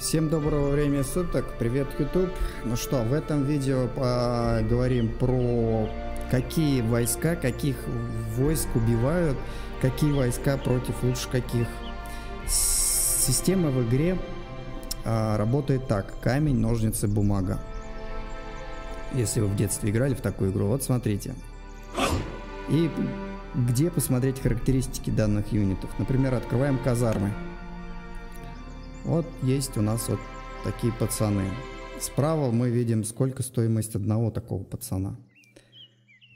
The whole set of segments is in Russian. Всем доброго времени суток, привет, YouTube. Ну что, в этом видео поговорим про какие войска, каких войск убивают, какие войска против лучше каких. Система в игре работает так: камень, ножницы, бумага. Если вы в детстве играли в такую игру, вот смотрите. И где посмотреть характеристики данных юнитов? Например, открываем казармы. Вот есть у нас вот такие пацаны. Справа мы видим, сколько стоимость одного такого пацана.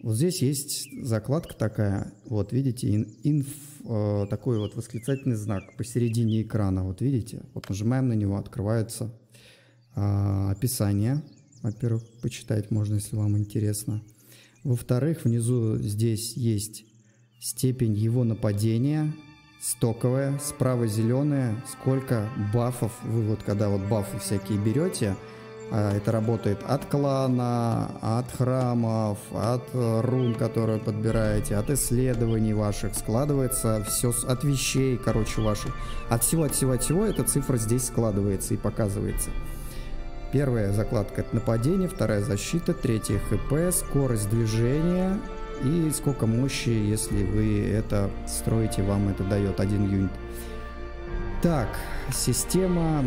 Вот здесь есть закладка такая. Вот видите, такой вот восклицательный знак посередине экрана. Вот видите, вот нажимаем на него, открывается описание. Во-первых, почитать можно, если вам интересно. Во-вторых, внизу здесь есть степень его нападения. Стоковая, справа зеленая, сколько бафов вы вот когда вот бафы всякие берете, это работает от клана, от храмов, от рун, которые подбираете, от исследований ваших, складывается все от вещей, короче, ваших, от всего эта цифра здесь складывается и показывается. Первая закладка — это нападение, вторая — защита, третья — хп, скорость движения. И сколько мощи, если вы это строите, вам это дает один юнит. Так, система.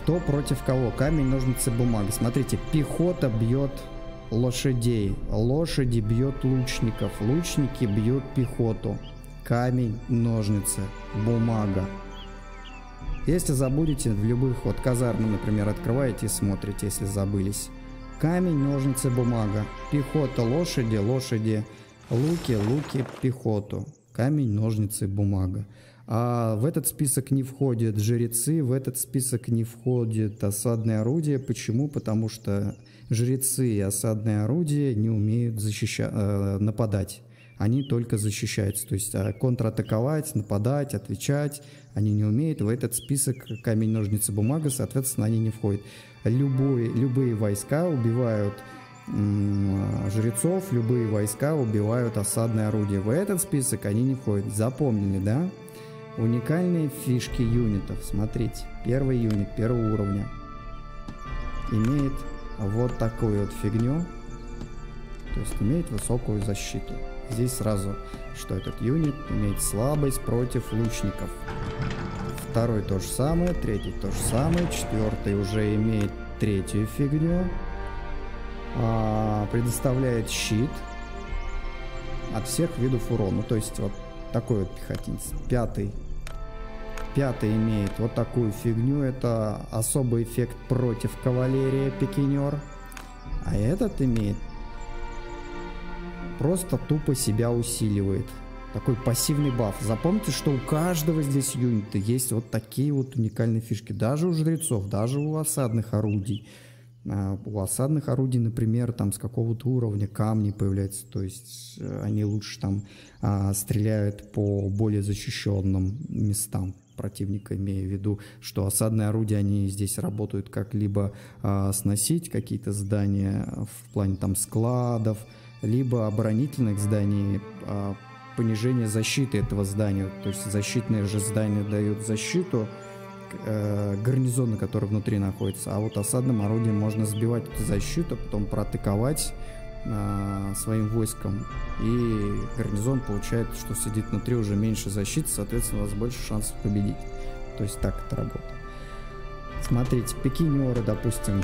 Кто против кого? Камень, ножницы, бумага. Смотрите, пехота бьет лошадей, лошади бьет лучников, лучники бьют пехоту. Камень, ножницы, бумага. Если забудете, в любых вот казармы, например, открываете и смотрите, если забылись. Камень, ножницы, бумага. Пехота, лошади, лошади, луки, луки, пехоту. Камень, ножницы, бумага. А в этот список не входят жрецы, в этот список не входят осадные орудия. Почему? Потому что жрецы и осадные орудия не умеют нападать. Они только защищаются. То есть контратаковать, нападать, отвечать они не умеют. В этот список камень, ножницы, бумага, соответственно, они не входят. Любые войска убивают жрецов, любые войска убивают осадные орудия. В этот список они не входят. Запомнили, да? Уникальные фишки юнитов. Смотрите, первый юнит первого уровня имеет вот такую вот фигню. То есть имеет высокую защиту. Здесь сразу, что этот юнит имеет слабость против лучников. Второй то же самое, третий то же самое, четвертый уже имеет третью фигню. Предоставляет щит от всех видов урона. То есть вот такой вот пехотинец. Пятый имеет вот такую фигню. Это особый эффект против кавалерии, пикинер. А этот имеет просто тупо себя усиливает. Такой пассивный баф. Запомните, что у каждого здесь юнита есть вот такие вот уникальные фишки. Даже у жрецов, даже у осадных орудий. У осадных орудий, например, там с какого-то уровня камни появляются. То есть они лучше там стреляют по более защищенным местам противника, имея в виду, что осадные орудия, они здесь работают как либо сносить какие-то здания в плане там складов, либо оборонительных зданий, понижение защиты этого здания. То есть защитные же здания дают защиту гарнизона, который внутри находится, а вот осадным орудием можно сбивать эту защиту, потом проатаковать своим войском, и гарнизон получает, что сидит внутри, уже меньше защиты, соответственно, у вас больше шансов победить. То есть так это работает. Смотрите, пикинеры, допустим,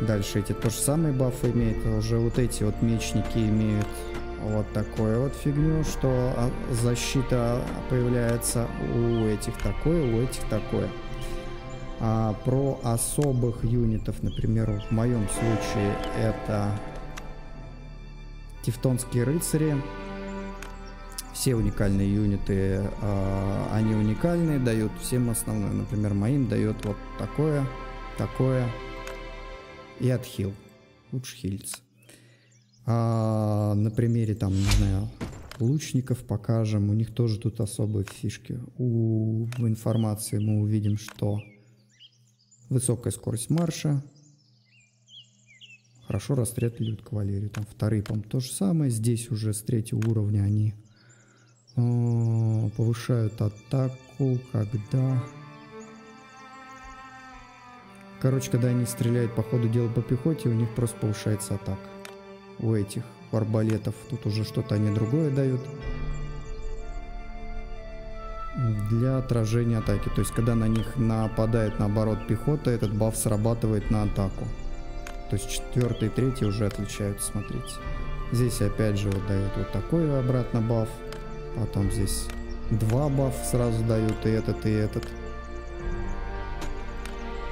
дальше эти тоже самые бафы имеют. Уже вот эти вот мечники имеют вот такую вот фигню, что защита появляется у этих такое, у этих такое. Про особых юнитов, например, в моем случае это тевтонские рыцари. Все уникальные юниты, они уникальные, дают всем основное. Например, моим дает вот такое, такое и отхил. Лучше хилиться. На примере там, не знаю, лучников покажем. У них тоже тут особые фишки. В информации мы увидим, что высокая скорость марша. Хорошо расстреливают кавалерию. Там вторые, по-моему, то же самое. Здесь уже с третьего уровня они повышают атаку, когда Короче, когда они стреляют по ходу дела по пехоте, у них просто повышается атака. У этих арбалетов тут уже что-то они другое дают. Для отражения атаки. То есть, когда на них нападает наоборот пехота, этот баф срабатывает на атаку. То есть, 4 и 3 уже отличаются, смотрите. Здесь опять же вот дают вот такой обратно баф. Потом здесь 2 бафа сразу дают, и этот, и этот.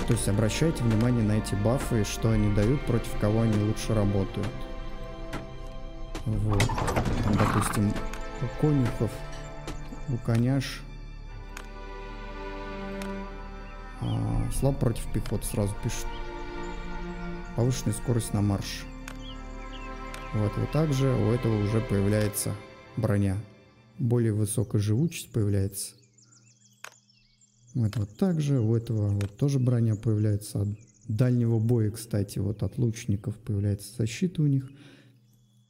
То есть, обращайте внимание на эти бафы, что они дают, против кого они лучше работают. Вот. Там, допустим, у конюхов, у коняш. Слаб против пехот, сразу пишут. Повышенная скорость на марш. Вот, вот так же у этого уже появляется броня. Более высокая живучесть появляется. Вот так же у этого вот тоже броня появляется. От дальнего боя, кстати, вот от лучников появляется защита у них.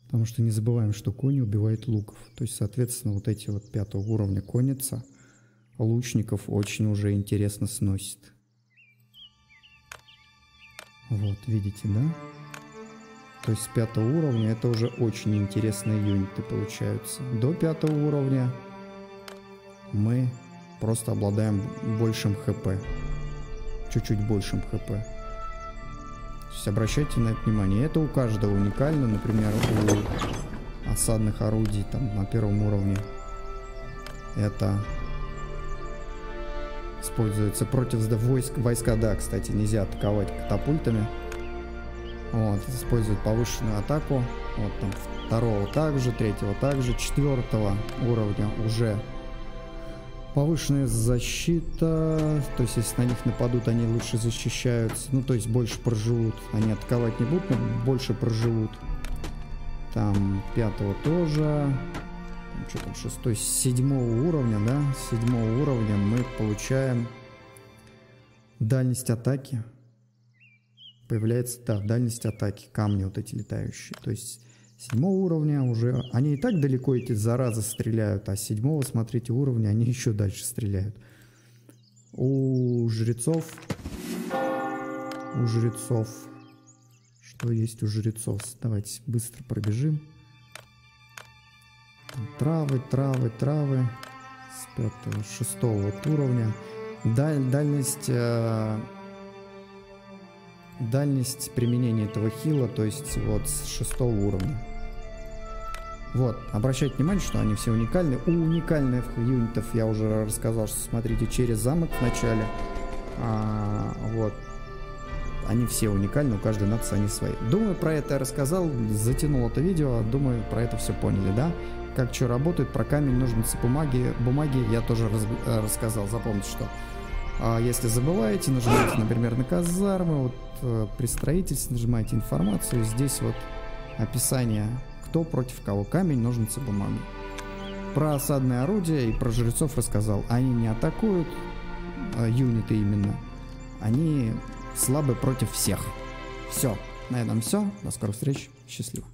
Потому что не забываем, что кони убивают луков. То есть, соответственно, вот эти вот 5 уровня конница лучников очень уже интересно сносит. Вот, видите, да? То есть с 5 уровня это уже очень интересные юниты получаются. До 5 уровня мы просто обладаем большим ХП. Чуть-чуть большим ХП. То есть обращайте на это внимание. Это у каждого уникально. Например, у осадных орудий там на 1 уровне это используется против войска. Да, кстати, нельзя атаковать катапультами. Вот, используют повышенную атаку. Вот там 2-го также, 3-го также, 4-го уровня уже повышенная защита. То есть, если на них нападут, они лучше защищаются. Ну, то есть, больше проживут. Они атаковать не будут, но больше проживут. Там 5-го тоже. Ну, что там, 6-й, 7-го уровня, да? 7-го уровня мы получаем дальность атаки. Появляется, да, дальность атаки, камни вот эти летающие. То есть 7-го уровня уже... Они и так далеко эти заразы стреляют, а 7-го, смотрите, уровня они еще дальше стреляют. У жрецов... Что есть у жрецов? Давайте быстро пробежим. Там травы. С 5-го, 6-го вот уровня. Дальность... Дальность применения этого хила, то есть вот с 6-го уровня. Вот, обращайте внимание, что они все уникальны. У уникальных юнитов я уже рассказал, что смотрите, через замок вначале. Вот. Они все уникальны, у каждой нации они свои. Думаю, про это я рассказал, затянул это видео, думаю, про это все поняли, да? Как что работает, про камень, ножницы, бумаги я тоже рассказал, запомните, что. А если забываете, нажимаете, например, на казармы, вот при строительстве нажимаете информацию, здесь вот описание, кто против кого, камень, ножницы, бумаги. Про осадное орудие и про жрецов рассказал. Они не атакуют, юниты именно, они слабы против всех. Все, на этом все, до скорых встреч, счастливо.